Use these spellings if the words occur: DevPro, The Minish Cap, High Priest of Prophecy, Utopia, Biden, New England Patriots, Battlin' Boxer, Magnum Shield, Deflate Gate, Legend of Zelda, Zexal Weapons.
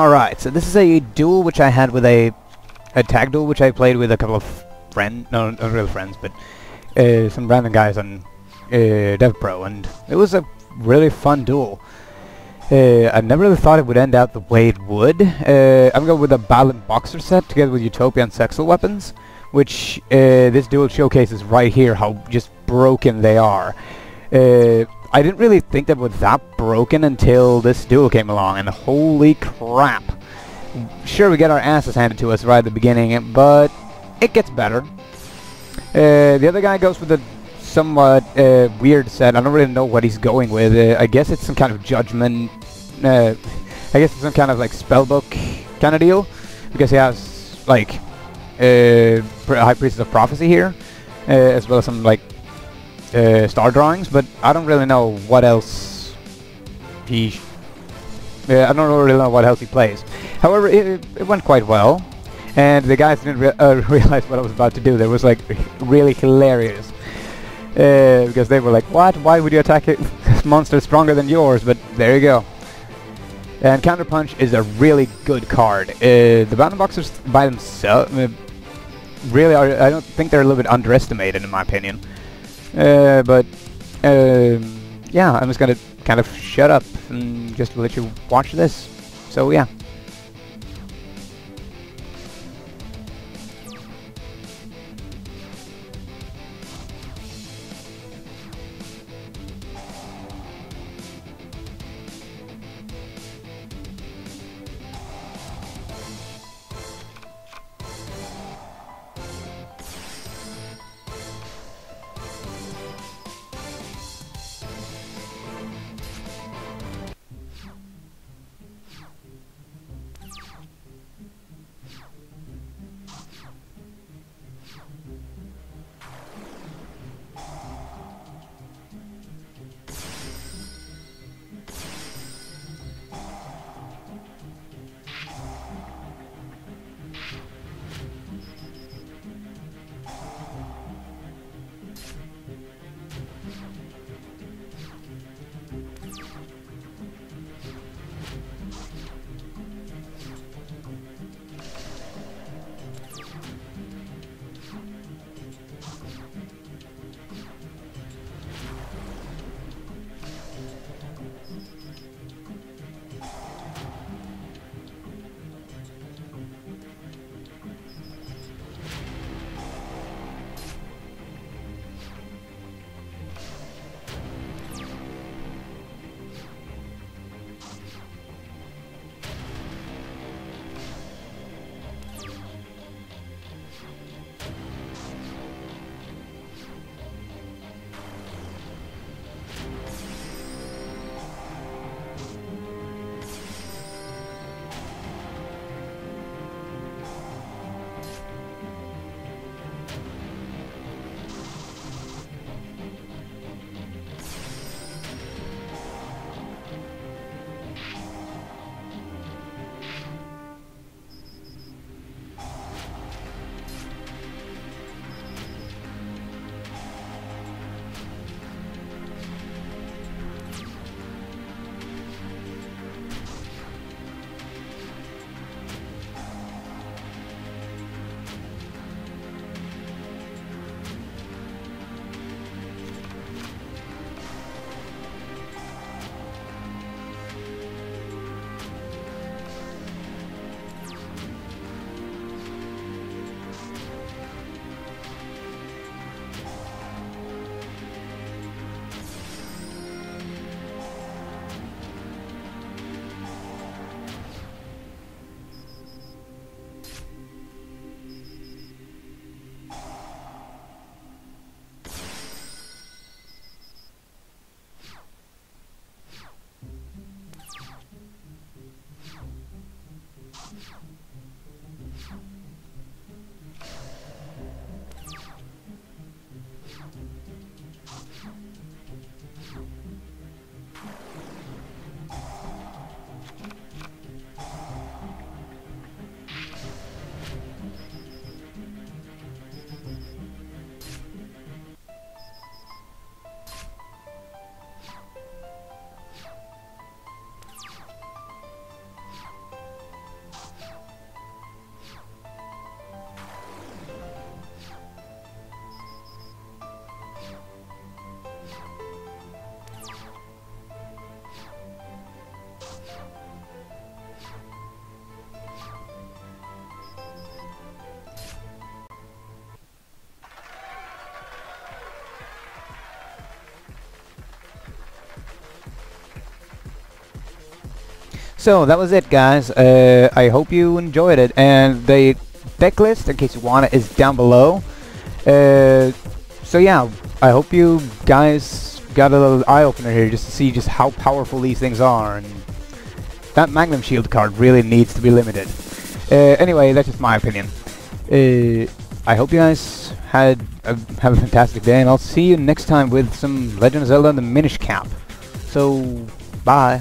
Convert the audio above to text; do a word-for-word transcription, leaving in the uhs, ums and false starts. Alright, so this is a duel which I had with a... a tag duel which I played with a couple of friends... no, not real friends, but... Uh, some random guys on uh, DevPro, and it was a really fun duel. Uh, I never really thought it would end out the way it would. Uh, I'm going with a Battlin' Boxer set, together with Utopia and Zexal Weapons, which uh, this duel showcases right here, how just broken they are. Uh, I didn't really think that was that broken until this duel came along, and holy crap. Sure, we get our asses handed to us right at the beginning, but it gets better. Uh, the other guy goes with a somewhat uh, weird set. I don't really know what he's going with. Uh, I guess it's some kind of judgment... Uh, I guess it's some kind of like spellbook kind of deal, because he has like uh, High Priest of Prophecy here, uh, as well as some like uh, star drawings, but I don't really know what else he... Sh uh, I don't really know what else he plays. However, it, it went quite well, and the guys didn't re uh, realize what I was about to do. That was like really hilarious. Uh, because they were like, what? Why would you attack it? This monster's stronger than yours, but there you go. And Counterpunch is a really good card. Uh, the Battlin' Boxers by themselves uh, really are, I don't think they're a little bit underestimated in my opinion. Uh, but uh, yeah, I'm just gonna kind of shut up and just let you watch this. So yeah. So that was it, guys. Uh, I hope you enjoyed it. And the deck list, in case you want it, is down below. Uh, so yeah, I hope you guys got a little eye-opener here just to see just how powerful these things are. And that Magnum Shield card really needs to be limited. Uh, anyway, that's just my opinion. Uh, I hope you guys had a, have a fantastic day, and I'll see you next time with some Legend of Zelda and the Minish Cap. So, bye.